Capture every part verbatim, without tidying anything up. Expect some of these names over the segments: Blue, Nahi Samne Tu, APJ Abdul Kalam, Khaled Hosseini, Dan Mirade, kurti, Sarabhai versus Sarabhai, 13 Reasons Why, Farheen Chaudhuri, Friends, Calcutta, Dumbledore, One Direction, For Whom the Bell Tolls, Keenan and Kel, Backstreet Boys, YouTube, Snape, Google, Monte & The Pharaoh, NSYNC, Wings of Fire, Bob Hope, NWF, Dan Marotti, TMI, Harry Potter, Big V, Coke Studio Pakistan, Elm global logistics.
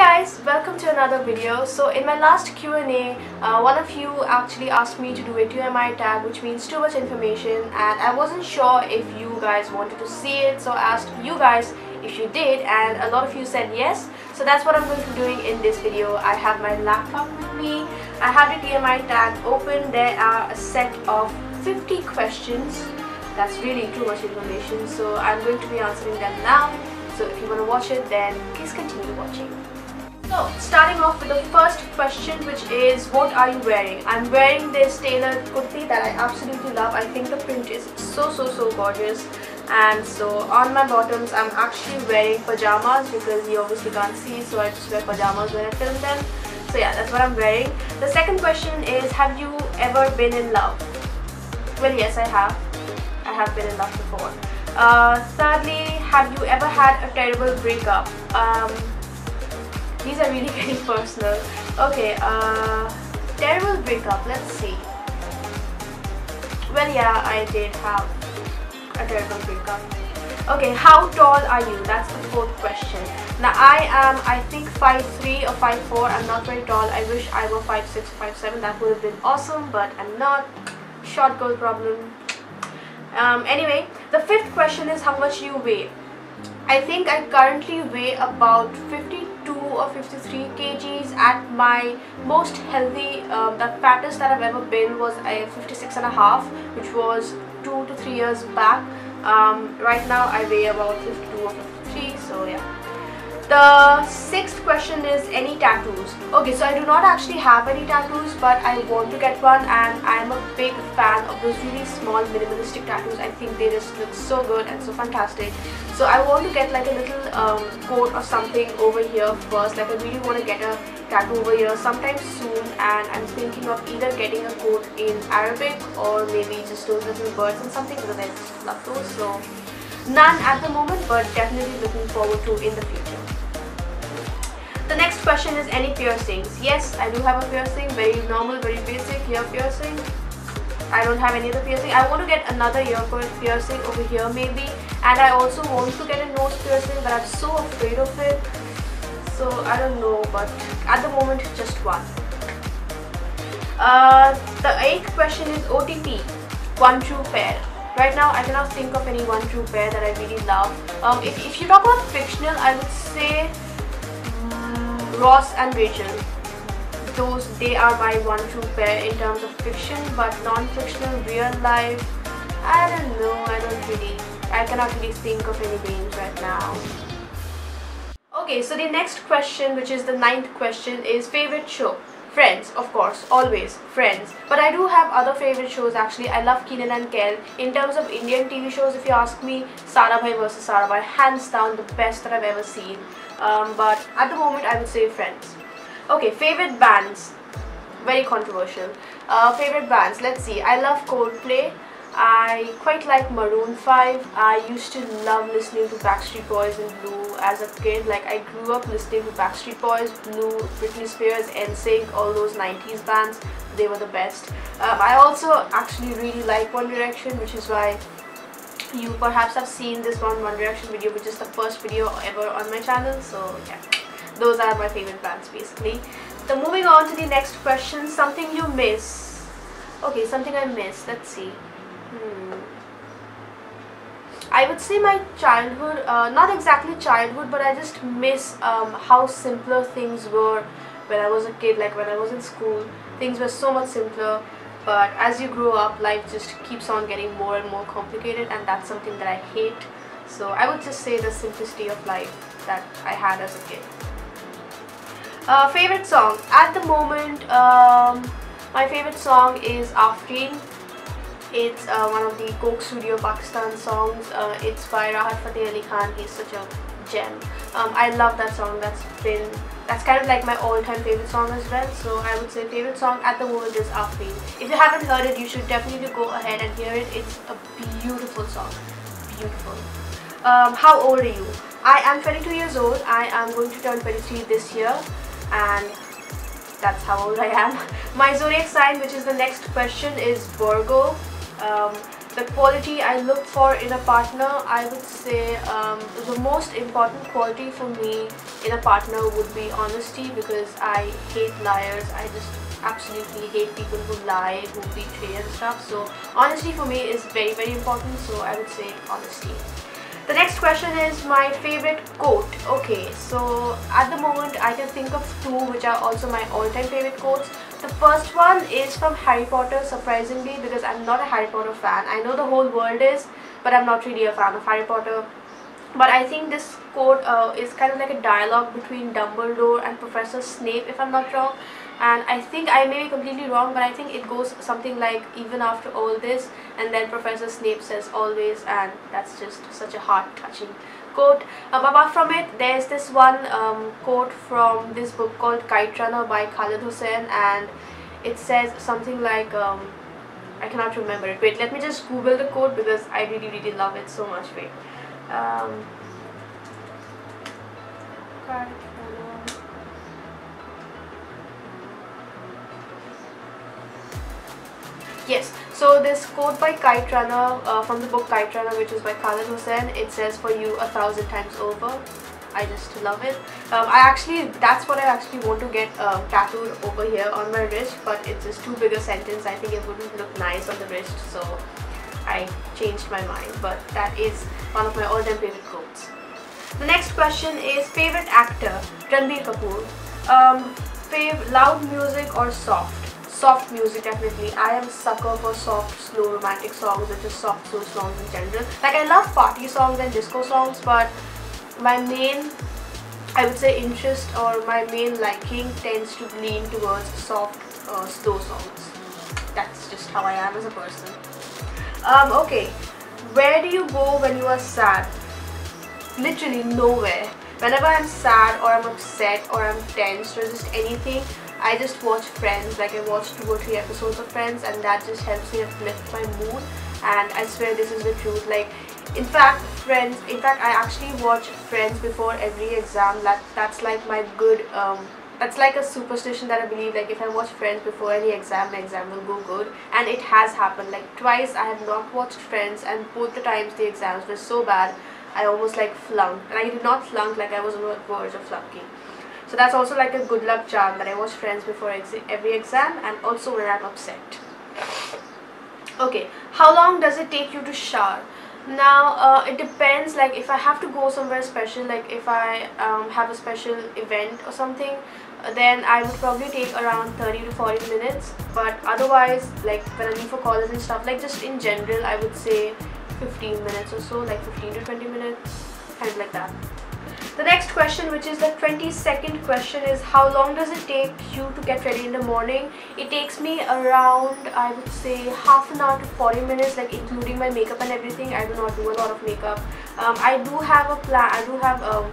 guys, welcome to another video. So in my last Q and A, uh, one of you actually asked me to do a T M I tag, which means too much information, and I wasn't sure if you guys wanted to see it, so I asked you guys if you did, and a lot of you said yes. So that's what I'm going to be doing in this video. I have my laptop with me, I have the T M I tag open. There are a set of fifty questions. That's really too much information, so I'm going to be answering them now. So if you want to watch it, then please continue watching. So starting off with the first question, which is, what are you wearing? I'm wearing this tailored kurti that I absolutely love. I think the print is so so so gorgeous. And so on my bottoms, I'm actually wearing pajamas because you obviously can't see, so I just wear pajamas when I film them. So yeah, that's what I'm wearing. The second question is, have you ever been in love? Well, yes, I have. I have been in love before. Uh, thirdly, have you ever had a terrible breakup? Um, these are really very personal. Okay, uh, terrible breakup, let's see. Well, yeah, I did have a terrible breakup. Okay, how tall are you? That's the fourth question. Now, I am, I think, five three or five four. I'm not very tall. I wish I were five six or five seven. That would have been awesome, but I'm not. Short girl problem. Um, anyway, the fifth question is, how much you weigh? I think I currently weigh about fifty-two or fifty-three kgs. At my most healthy, uh, the fattest that I've ever been was a fifty-six and a half, which was two to three years back. Um, right now I weigh about fifty-two or fifty-three, so yeah. The sixth question is, any tattoos? Okay, so I do not actually have any tattoos, but I want to get one, and I am a big fan of those really small minimalistic tattoos. I think they just look so good and so fantastic. So I want to get like a little um, coat or something over here first. Like I really want to get a tattoo over here sometime soon, and I'm thinking of either getting a coat in Arabic or maybe just those little birds and something, because I just love those. So none at the moment, but definitely looking forward to in the future. The next question is, any piercings? Yes, I do have a piercing, very normal, very basic ear piercing. I don't have any other piercing. I want to get another ear piercing over here maybe, and I also want to get a nose piercing, but I'm so afraid of it. So I don't know, but at the moment just one. Uh, the eighth question is O T P, one true pair. Right now, I cannot think of any one true pair that I really love. Um, if, if you talk about fictional, I would say Ross and Rachel. Those, they are my one true pair in terms of fiction, but non-fictional, real life, I don't know, I don't really, I cannot really think of any names right now. Okay, so the next question, which is the ninth question, is favorite show. Friends, of course, always Friends, but I do have other favorite shows actually. I love Keenan and Kel. In terms of Indian T V shows, if you ask me, Sarabhai versus Sarabhai, hands down the best that I've ever seen. Um, but at the moment I would say Friends. Okay, favorite bands, very controversial. Uh, favorite bands, let's see, I love Coldplay, I quite like Maroon five, I used to love listening to Backstreet Boys and Blue as a kid. Like I grew up listening to Backstreet Boys, Blue, Britney Spears, N sync, all those nineties bands, they were the best. Um, I also actually really like One Direction, which is why you perhaps have seen this one One Direction video, which is the first video ever on my channel. So yeah, those are my favorite bands basically. So moving on to the next question, something you miss. Okay, something I miss, let's see. Hmm. I would say my childhood, uh, not exactly childhood, but I just miss um, how simpler things were when I was a kid. Like when I was in school, things were so much simpler, but as you grow up, life just keeps on getting more and more complicated, and that's something that I hate. So I would just say the simplicity of life that I had as a kid. Uh, favorite song? At the moment, um, my favorite song is Afreen. It's uh, one of the Coke Studio Pakistan songs. Uh, it's by Rahat Fateh Ali Khan. He's such a gem. Um, I love that song. That's been that's kind of like my all-time favorite song as well. So I would say favorite song at the moment is Afreen. If you haven't heard it, you should definitely go ahead and hear it. It's a beautiful song. Beautiful. Um, how old are you? I am twenty-two years old. I am going to turn twenty-three this year, and that's how old I am. My zodiac sign, which is the next question, is Virgo. Um, The quality I look for in a partner, I would say um, the most important quality for me in a partner would be honesty, because I hate liars. I just absolutely hate people who lie, who betray and stuff. So honesty for me is very, very important. So I would say honesty. The next question is my favorite quote. Okay, so at the moment I can think of two which are also my all-time favorite quotes. The first one is from Harry Potter, surprisingly, because I'm not a Harry Potter fan. I know the whole world is, but I'm not really a fan of Harry Potter. But I think this quote uh, is kind of like a dialogue between Dumbledore and Professor Snape, if I'm not wrong. And I think I may be completely wrong, but I think it goes something like, even after all this, and then Professor Snape says always, and that's just such a heart-touching quote. Um, apart from it, there's this one um, quote from this book called Kite Runner by Khaled Hosseini, and it says something like, um, I cannot remember it. Wait, let me just Google the quote because I really, really love it so much. Wait. Um, Kite Runner. Yes. So this quote by Kite Runner, uh, from the book Kite Runner, which is by Khaled Hosseini, it says, "For you a thousand times over." I just love it. Um, I actually, that's what I actually want to get uh, tattooed over here on my wrist, but it's just too big a sentence. I think it wouldn't look nice on the wrist, so I changed my mind. But that is one of my all-time favorite quotes. The next question is favorite actor, Ranbir Kapoor. Um, fav loud music or soft? Soft music, definitely. I am a sucker for soft, slow, romantic songs, or just soft, slow songs in general. Like, I love party songs and disco songs, but my main, I would say, interest or my main liking tends to lean towards soft, uh, slow songs. That's just how I am as a person. Um, okay, where do you go when you are sad? Literally nowhere. Whenever I'm sad or I'm upset or I'm tense or just anything, I just watch Friends. Like, I watch two or three episodes of Friends, and that just helps me uplift my mood. And I swear this is the truth. Like, in fact, Friends. In fact, I actually watch Friends before every exam. That that's like my good. Um, that's like a superstition that I believe. Like, if I watch Friends before any exam, my exam will go good. And it has happened. Like twice, I have not watched Friends, and both the times the exams were so bad, I almost like flunked. And I did not flunk. Like, I was on the verge of flunking. So that's also like a good luck charm that I watch Friends before ex every exam, and also when I'm upset. Okay, how long does it take you to shower? Now, uh, it depends. Like, if I have to go somewhere special, like if I um, have a special event or something, then I would probably take around thirty to forty minutes. But otherwise, like when I leave for college and stuff, like just in general, I would say fifteen minutes or so, like fifteen to twenty minutes, kind of like that. The next question, which is the twenty-second question, is how long does it take you to get ready in the morning? It takes me around, I would say, half an hour to forty minutes, like including my makeup and everything. I do not do a lot of makeup. Um, I do have a plan. I do have um,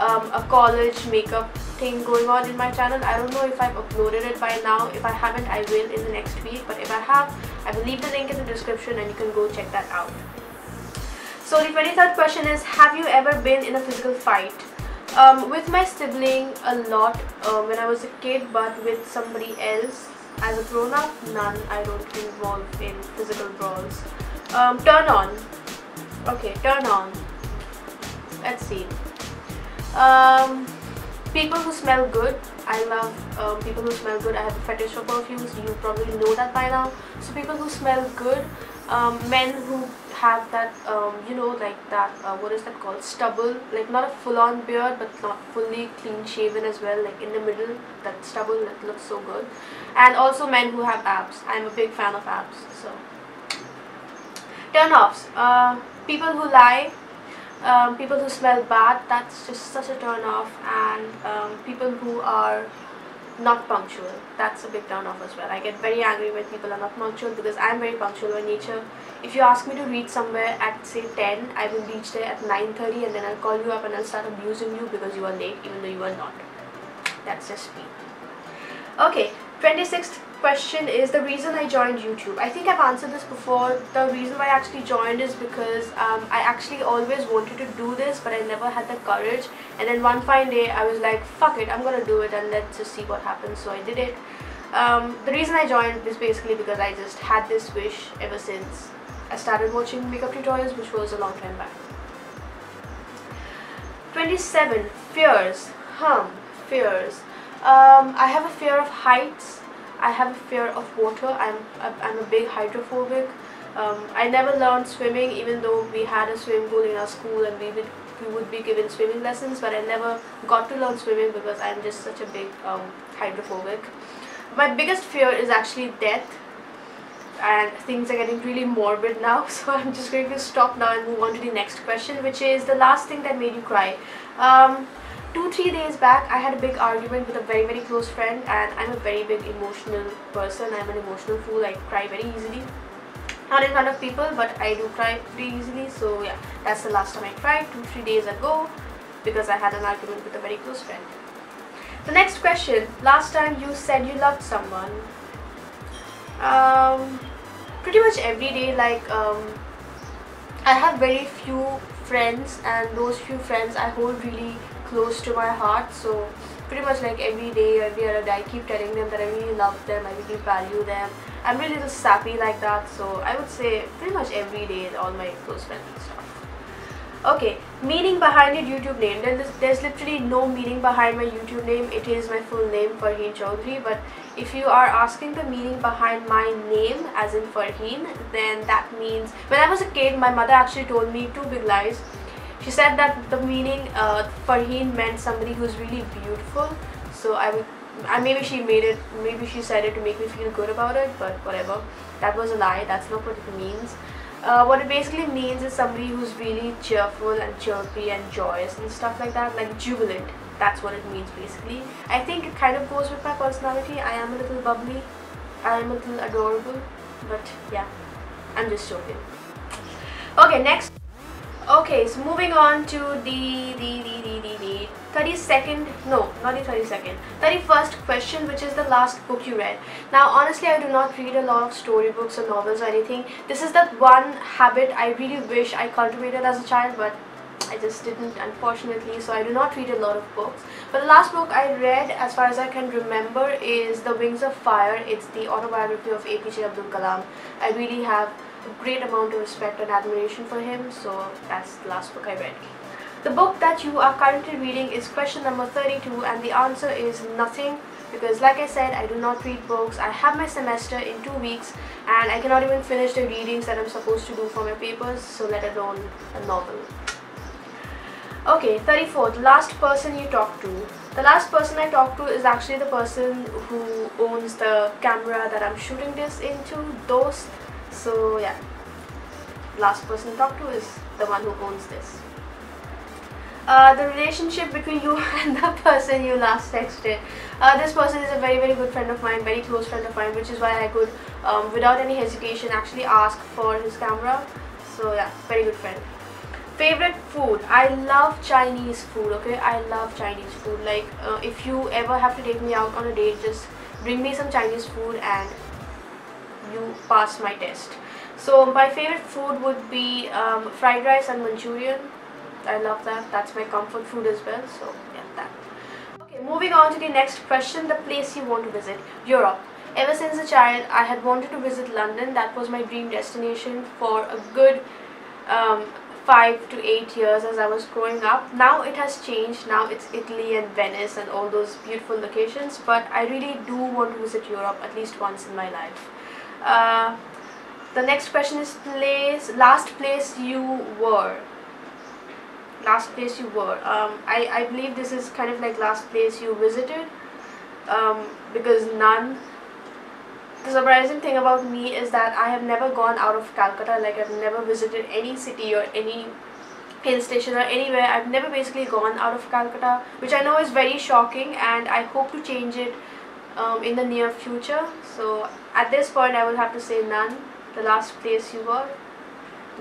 um, a college makeup thing going on in my channel. I don't know if I've uploaded it by now. If I haven't, I will in the next week. But if I have, I will leave the link in the description and you can go check that out. So the twenty-third question is, have you ever been in a physical fight? Um, with my sibling a lot uh, when I was a kid, but with somebody else as a grown-up, none. I don't involve in physical brawls. Um, turn on. Okay, turn on. Let's see. Um, people who smell good. I love um, people who smell good. I have a fetish for perfumes. You probably know that by now. So people who smell good. Um, men who have that, um, you know, like that, uh, what is that called, stubble, like not a full-on beard, but not fully clean-shaven as well, like in the middle, that stubble that looks so good. And also men who have abs. I'm a big fan of abs, so. Turn-offs. Uh, people who lie, um, people who smell bad, that's just such a turn-off, and um, people who are not punctual. That's a big turn-off as well. I get very angry when people are not punctual because I'm very punctual by nature. If you ask me to reach somewhere at say ten, I will reach there at nine thirty, and then I'll call you up and I'll start abusing you because you are late even though you are not. That's just me. Okay, twenty-sixth question is the reason I joined YouTube. I think I've answered this before. The reason why I actually joined is because um, I actually always wanted to do this, but I never had the courage. And then one fine day I was like, fuck it, I'm gonna do it and let's just see what happens. So I did it. Um, the reason I joined is basically because I just had this wish ever since I started watching makeup tutorials, which was a long time back. Twenty-seven fears. Hum fears. Um, I have a fear of heights. I have a fear of water. I'm I'm a big hydrophobic. Um, I never learned swimming, even though we had a swimming pool in our school and we would we would be given swimming lessons. But I never got to learn swimming because I'm just such a big um, hydrophobic. My biggest fear is actually death, and things are getting really morbid now, so I'm just going to stop now and move on to the next question, which is the last thing that made you cry. Um, two, three days back I had a big argument with a very very close friend, and I'm a very big emotional person. I'm an emotional fool. I cry very easily, not in front of people, but I do cry pretty easily. So yeah, that's the last time I cried, two, three days ago, because I had an argument with a very close friend. The next question, last time you said you loved someone. Um, pretty much every day, like um, I have very few friends, and those few friends I hold really close to my heart. So pretty much like every day, every other day, I keep telling them that I really love them, I really value them. I'm really little sappy like that, so I would say pretty much every day all my close friends and stuff. Okay, meaning behind your YouTube name. There's, there's literally no meaning behind my YouTube name. It is my full name, Farheen Chaudhuri. But if you are asking the meaning behind my name, as in Farheen, then that means... When I was a kid, my mother actually told me two big lies. She said that the meaning uh, Farheen meant somebody who's really beautiful. So I would... Uh, maybe she made it, maybe she said it to make me feel good about it, but whatever. That was a lie. That's not what it means. Uh, what it basically means is somebody who's really cheerful and chirpy and joyous and stuff like that, like jubilant. That's what it means basically. I think it kind of goes with my personality. I am a little bubbly, I am a little adorable, but yeah, I'm just joking. Okay, next. Okay, so moving on to the the the the the, the thirty-second no not the thirty-second thirty-first question, which is the last book you read. Now honestly, I do not read a lot of storybooks or novels or anything. This is the one habit I really wish I cultivated as a child, but I just didn't, unfortunately. So I do not read a lot of books, but the last book I read, as far as I can remember, is The Wings of Fire. It's the autobiography of A P J Abdul Kalam. I really have a great amount of respect and admiration for him, so that's the last book I read. The book that you are currently reading is question number thirty-two, and the answer is nothing, because like I said, I do not read books. I have my semester in two weeks and I cannot even finish the readings that I'm supposed to do for my papers, so let alone a novel. Okay, thirty-fourth, last person you talked to. The last person I talked to is actually the person who owns the camera that I'm shooting this into, Dost. So yeah, last person talked to is the one who owns this. Uh, the relationship between you and the person you last texted. Uh, this person is a very very good friend of mine, very close friend of mine, which is why I could um, without any hesitation actually ask for his camera. So yeah, very good friend. Favorite food. I love Chinese food, okay? I love Chinese food. Like uh, if you ever have to take me out on a date, just bring me some Chinese food and you pass my test. So my favorite food would be um, fried rice and Manchurian. I love that. That's my comfort food as well. So yeah, that. Okay, moving on to the next question, the place you want to visit. Europe. Ever since a child, I had wanted to visit London. That was my dream destination for a good um, five to eight years as I was growing up. Now it has changed. Now it's Italy and Venice and all those beautiful locations. But I really do want to visit Europe at least once in my life. Uh, the next question is place last place you were last place you were um, I, I believe this is kind of like last place you visited, um, because none the surprising thing about me is that I have never gone out of Calcutta. Like I've never visited any city or any hill station or anywhere. I've never basically gone out of Calcutta, which I know is very shocking, and I hope to change it Um, in the near future. So at this point I will have to say none. The last place you were,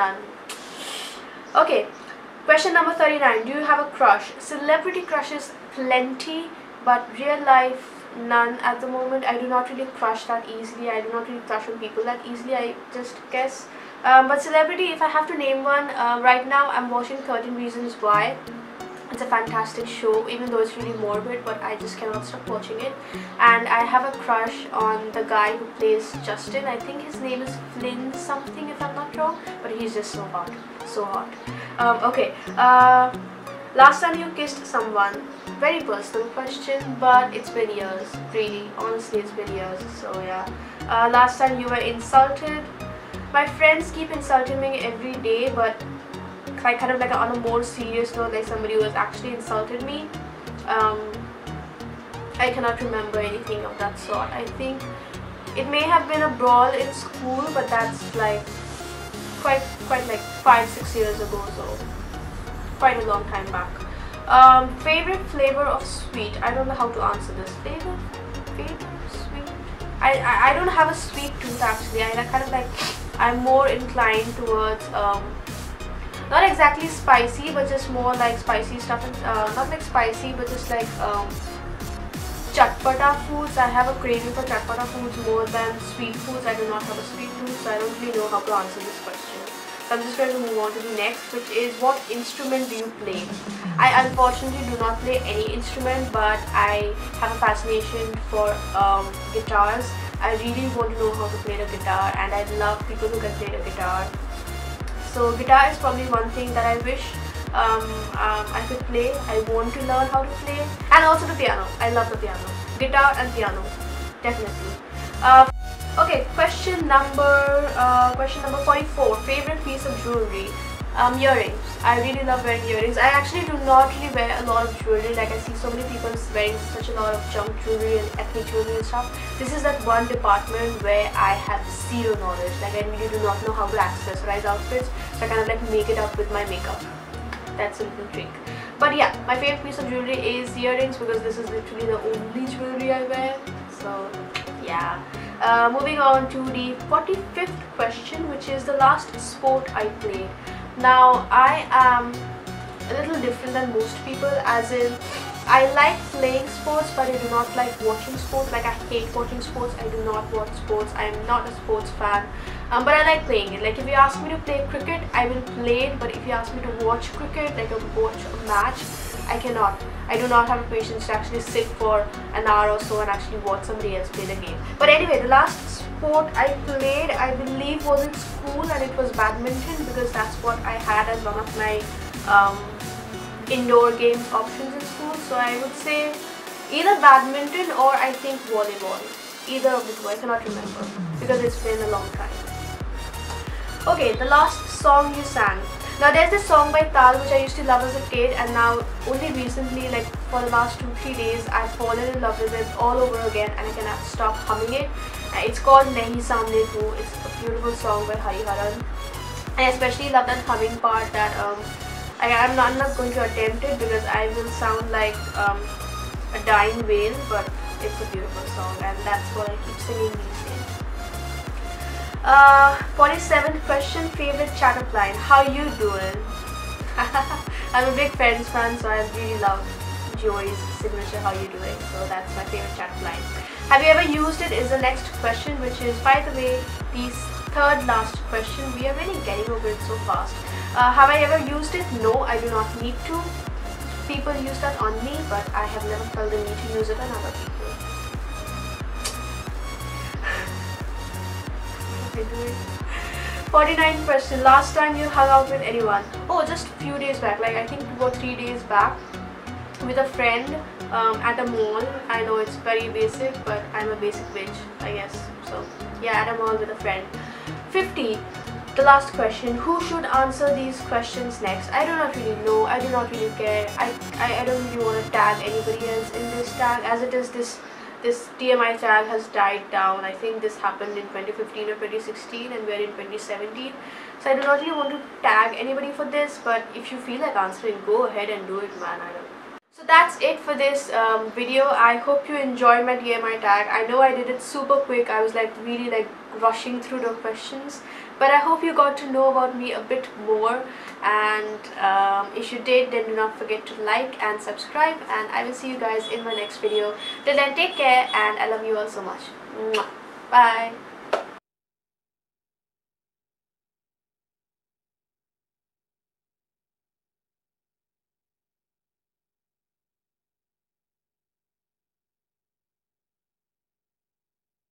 none. Okay, question number thirty-nine. Do you have a crush? Celebrity crushes plenty, but real life none at the moment. I do not really crush that easily. I do not really crush on people that easily, I just guess. Um, but celebrity, if I have to name one, uh, right now I'm watching thirteen Reasons Why. It's a fantastic show, even though it's really morbid, but I just cannot stop watching it. And I have a crush on the guy who plays Justin. I think his name is Flynn something, if I'm not wrong, but he's just so hot, so hot. Um, okay, uh, last time you kissed someone. Very personal question, but it's been years, really, honestly it's been years, so yeah. Uh, last time you were insulted. My friends keep insulting me every day, but like kind of like on a more serious note, like somebody who has actually insulted me. Um, I cannot remember anything of that sort. I think it may have been a brawl in school, but that's like quite quite like five six years ago, so quite a long time back. Um, favorite flavor of sweet? I don't know how to answer this. Flavor, favorite sweet. I, I I don't have a sweet tooth actually. I kind of like I'm more inclined towards. Um, Not exactly spicy, but just more like spicy stuff. And, uh, not like spicy, but just like um, chatpata foods. I have a craving for chatpata foods more than sweet foods. I do not have a sweet tooth, so I don't really know how to answer this question. So I'm just going to move on to the next, which is what instrument do you play? I unfortunately do not play any instrument, but I have a fascination for um, guitars. I really want to know how to play the guitar, and I love people who can play the guitar. So guitar is probably one thing that I wish um, um, I could play. I want to learn how to play, and also the piano. I love the piano. Guitar and piano, definitely. Uh, okay, question number uh, question number forty-four. Favorite piece of jewelry? Um, earrings. I really love wearing earrings. I actually do not really wear a lot of jewelry. Like I see so many people wearing such a lot of junk jewelry and ethnic jewelry and stuff. This is that one department where I have zero knowledge. Like I really do not know how to accessorize outfits. So I kind of like make it up with my makeup. That's a little trick. But yeah, my favorite piece of jewelry is earrings because this is literally the only jewelry I wear. So yeah. Uh, moving on to the forty-fifth question, which is the last sport I played. Now, I am a little different than most people, as in I like playing sports but I do not like watching sports. Like I hate watching sports, I do not watch sports, I am not a sports fan, um, but I like playing it. Like if you ask me to play cricket, I will play it, but if you ask me to watch cricket, like a watch a match, I cannot. I do not have the patience to actually sit for an hour or so and actually watch somebody else play the game. But anyway, the last sport I played, I believe, was in school, and it was badminton because that's what I had as one of my um, indoor games options in school. So I would say either badminton or I think volleyball. Either of the two, I cannot remember because it's been a long time. Okay, the last song you sang. Now there's this song by Taal which I used to love as a kid, and now only recently, like for the last two three days, I've fallen in love with it all over again and I cannot stop humming it. Uh, it's called Nahi Samne Tu. It's a beautiful song by Hari Haran. I especially love that humming part that um, I, I'm, not, I'm not going to attempt it because I will sound like um, a dying whale, but it's a beautiful song and that's what I keep singing these days. Uh, forty-seventh question, favorite chat up line. How you doing? I'm a big Friends fan, so I really love Joey's signature how you doing. So that's my favorite chat up line. Have you ever used it is the next question, which is, by the way, the third last question. We are really getting over it so fast. Uh, have I ever used it? No, I do not need to. People use that on me, but I have never felt the need to use it on other people. forty-ninth question, last time you hung out with anyone? Oh, just a few days back, like I think two or three days back, with a friend um, at a mall. I know it's very basic, but I'm a basic bitch, I guess. So yeah, at a mall with a friend. fifty, the last question, who should answer these questions next? I do not really know, I do not really care. I, I, I don't really want to tag anybody else in this tag, as it is this This T M I tag has died down. I think this happened in twenty fifteen or twenty sixteen, and we are in twenty seventeen. So I do not really want to tag anybody for this, but if you feel like answering, go ahead and do it, man. I don't know. So that's it for this um, video. I hope you enjoyed my T M I tag. I know I did it super quick. I was like really like rushing through the questions. But I hope you got to know about me a bit more, and um, if you did, then do not forget to like and subscribe, and I will see you guys in my next video. Till then, take care, and I love you all so much. Mwah. Bye.